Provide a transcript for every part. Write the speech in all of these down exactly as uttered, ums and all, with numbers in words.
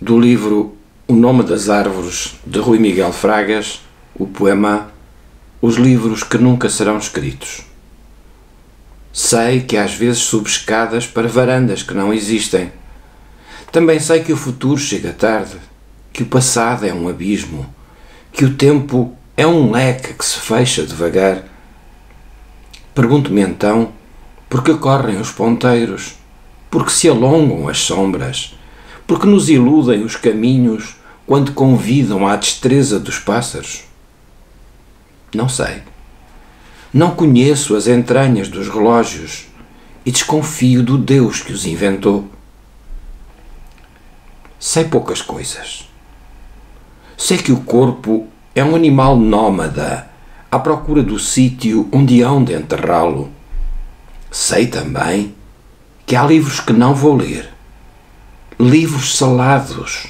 Do livro O Nome das Árvores, de Rui Miguel Fragas, o poema Os Livros que Nunca Serão Escritos. Sei que às vezes subo escadas para varandas que não existem. Também sei que o futuro chega tarde, que o passado é um abismo, que o tempo é um leque que se fecha devagar. Pergunto-me então por que correm os ponteiros, por que se alongam as sombras, porque nos iludem os caminhos quando convidam à destreza dos pássaros? Não sei. Não conheço as entranhas dos relógios e desconfio do Deus que os inventou. Sei poucas coisas. Sei que o corpo é um animal nómada à procura do sítio onde hão de enterrá-lo. Sei também que há livros que não vou ler. Livros salados,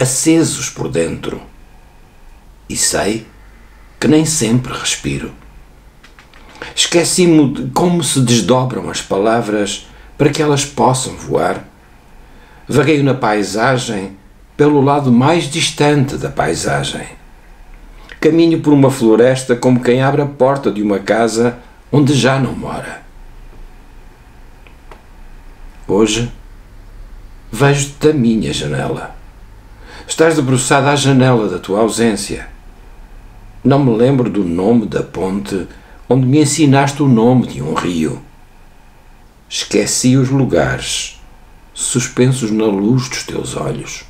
acesos por dentro. E sei que nem sempre respiro. Esqueci-me de como se desdobram as palavras para que elas possam voar. Vagueio na paisagem, pelo lado mais distante da paisagem. Caminho por uma floresta como quem abre a porta de uma casa onde já não mora. Hoje, vejo-te da minha janela. Estás debruçada à janela da tua ausência. Não me lembro do nome da ponte onde me ensinaste o nome de um rio. Esqueci os lugares, suspensos na luz dos teus olhos.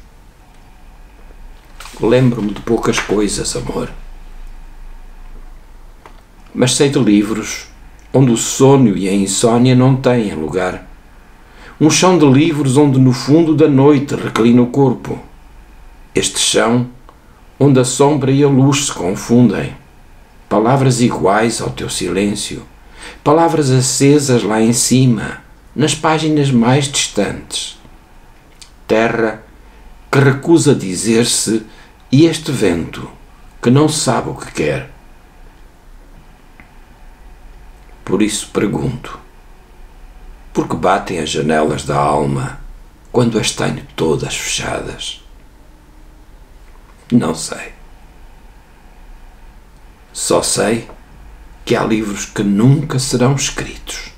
Lembro-me de poucas coisas, amor. Mas sei de livros onde o sono e a insônia não têm lugar. Um chão de livros onde no fundo da noite reclina o corpo. Este chão onde a sombra e a luz se confundem. Palavras iguais ao teu silêncio. Palavras acesas lá em cima, nas páginas mais distantes. Terra que recusa dizer-se e este vento que não sabe o que quer. Por isso pergunto. Porque batem as janelas da alma quando as tenho todas fechadas? Não sei. Só sei que há livros que nunca serão escritos.